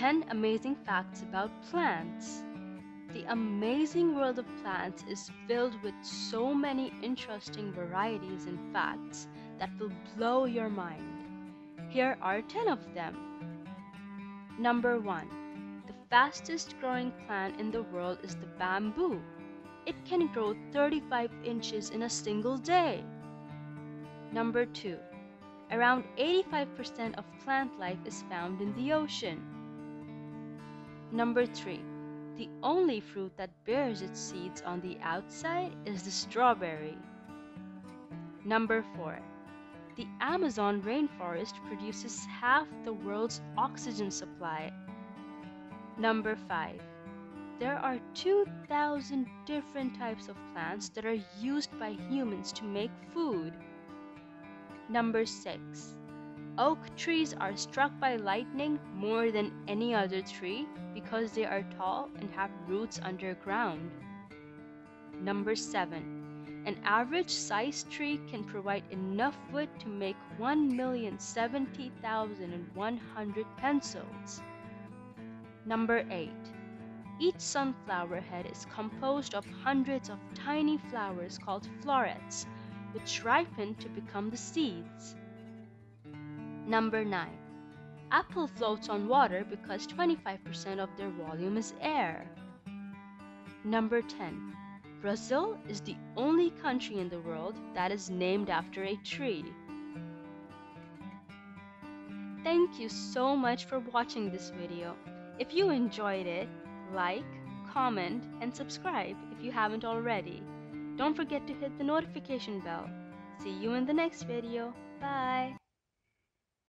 10 amazing facts about plants. The amazing world of plants is filled with so many interesting varieties and facts that will blow your mind. Here are 10 of them. Number 1. The fastest growing plant in the world is the bamboo. It can grow 35 inches in a single day. Number 2. Around 85% of plant life is found in the ocean. Number 3. The only fruit that bears its seeds on the outside is the strawberry. Number 4. The Amazon rainforest produces half the world's oxygen supply. Number 5. There are 2,000 different types of plants that are used by humans to make food. Number 6. Oak trees are struck by lightning more than any other tree because they are tall and have roots underground. Number 7. An average-sized tree can provide enough wood to make 1,070,100 pencils. Number 8. Each sunflower head is composed of hundreds of tiny flowers called florets, which ripen to become the seeds. Number 9. Apple floats on water because 25% of their volume is air. Number 10. Brazil is the only country in the world that is named after a tree. Thank you so much for watching this video. If you enjoyed it, like, comment, and subscribe if you haven't already. Don't forget to hit the notification bell. See you in the next video. Bye!